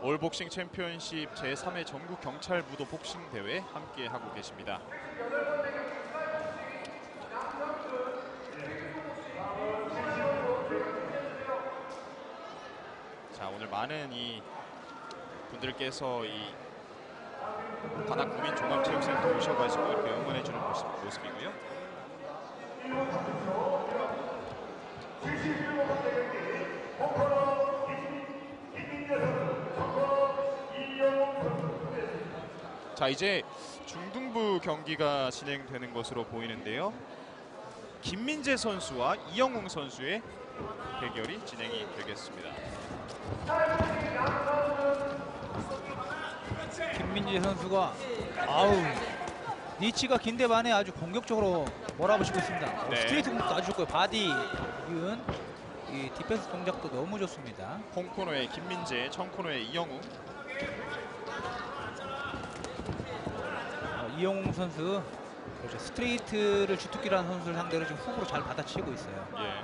올복싱 챔피언십 제3회 전국 경찰 무도 복싱 대회 함께 하고 계십니다. 자, 오늘 많은 이 분들께서 이 관악 국민 종합체육센터 오셔가지고 이렇게 응원해주는 모습이고요. 자, 이제 중등부 경기가 진행되는 것으로 보이는데요. 김민재 선수와 이영웅 선수의 대결이 진행이 되겠습니다. 김민재 선수가 아우 니치가 긴데 반에 아주 공격적으로 몰아붙이고 있습니다. 네. 스트레이트 공격도 아주 좋고요. 바디 이은 이 디펜스 동작도 너무 좋습니다. 홍코너의 김민재, 청코너의 이영웅. 이영웅 선수 그렇죠. 스트레이트를 주특기라는 선수를 상대로 지금 훅으로 잘 받아치고 있어요. 예.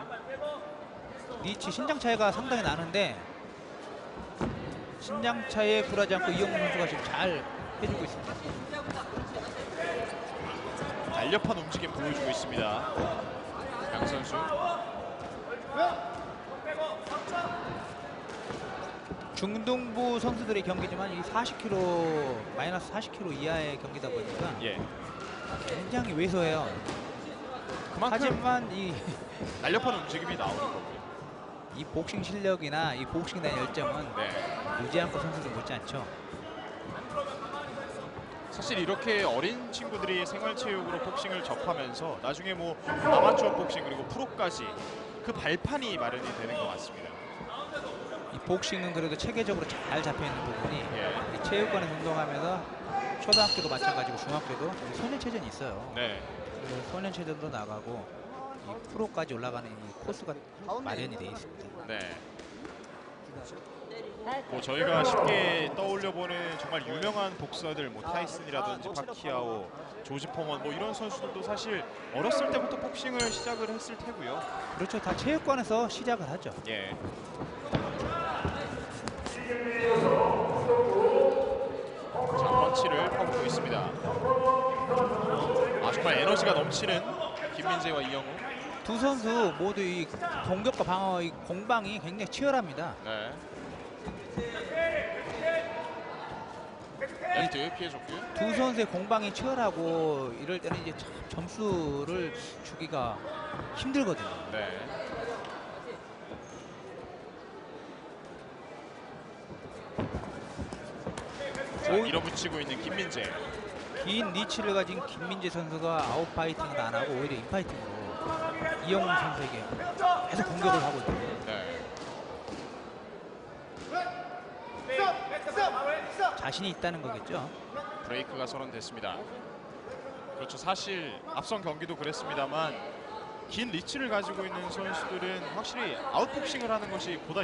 니치 신장 차이가 상당히 나는데 신장 차이에 굴하지 않고 이영웅 선수가 지금 잘 해주고 있습니다. 날렵한 움직임 보여주고 있습니다. 양 선수. 중등부 선수들의 경기지만 이 40kg, 마이너스 40kg 이하의 경기다 보니까 예. 굉장히 왜소해요. 하지만 이 날렵한 움직임이 나오는 거고요. 이 복싱 실력이나 이 복싱에 대한 열정은 네. 유지한코 선수들 못지않죠. 사실 이렇게 어린 친구들이 생활체육으로 복싱을 접하면서 나중에 뭐 아마추어 복싱 그리고 프로까지 그 발판이 마련이 되는 것 같습니다. 이 복싱은 그래도 체계적으로 잘 잡혀있는 부분이 예. 체육관에서 운동하면서 초등학교도 마찬가지고 중학교도 소년체전이 있어요. 네. 소년체전도 나가고 이 프로까지 올라가는 이 코스가 마련이 돼 있습니다. 네. 뭐 저희가 쉽게 떠올려보는 정말 유명한 복서들 뭐 타이슨이라든지 파키아오, 조지 퐁원 뭐 이런 선수들도 사실 어렸을 때부터 복싱을 시작을 했을 테고요. 그렇죠. 다 체육관에서 시작을 하죠. 예. 자, 펀치를 퍼붓고 있습니다. 아, 정말 에너지가 넘치는 김민재와 이영웅. 두 선수 모두 이 공격과 방어, 이 공방이 굉장히 치열합니다. 네. 네. 피해줬고요. 두 선수의 공방이 치열하고 이럴 때는 이제 참 점수를 주기가 힘들거든요. 네. 자, 밀어붙이고 있는 김민재. 긴 리치를 가진 김민재 선수가 아웃파이팅을 안 하고 오히려 인파이팅으로 이영웅 선수에게 계속 공격을 하고 있는데 네. 자신이 있다는 거겠죠. 브레이크가 선언됐습니다. 그렇죠. 사실 앞선 경기도 그랬습니다만 긴 리치를 가지고 있는 선수들은 확실히 아웃복싱을 하는 것이 보다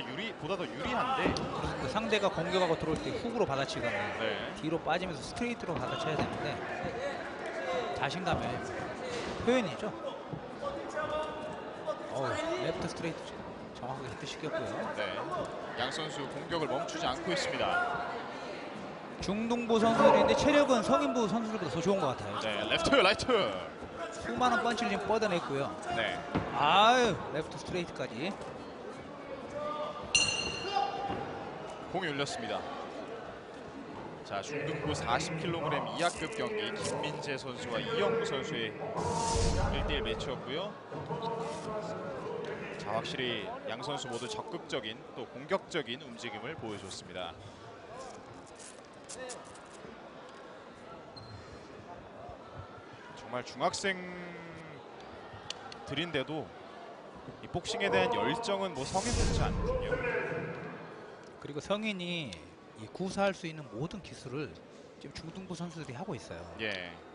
더 유리한데 그 상대가 공격하고 들어올 때 훅으로 받아치거나 네. 뒤로 빠지면서 스트레이트로 받아쳐야 되는데 자신감의 표현이죠. 레프트 스트레이트 정확하게 히트시켰고요. 네. 양 선수 공격을 멈추지 않고 있습니다. 중등부 선수들인데 체력은 성인부 선수들보다 더 좋은 것 같아요. 네, 레프트, 라이트. 수많은 펀치를 지금 뻗어냈고요. 네. 아유, 레프트 스트레이트까지. 공이 울렸습니다. 자, 중등부 40kg 이하급 경기 김민재 선수와 이영웅 선수의 1대1 매치였고요. 자, 확실히 양 선수 모두 적극적인 또 공격적인 움직임을 보여줬습니다. 정말 중학생들인데도 이 복싱에 대한 열정은 뭐 성인같지 않거든요. 그리고 성인이 구사할 수 있는 모든 기술을 지금 중등부 선수들이 하고 있어요. 예.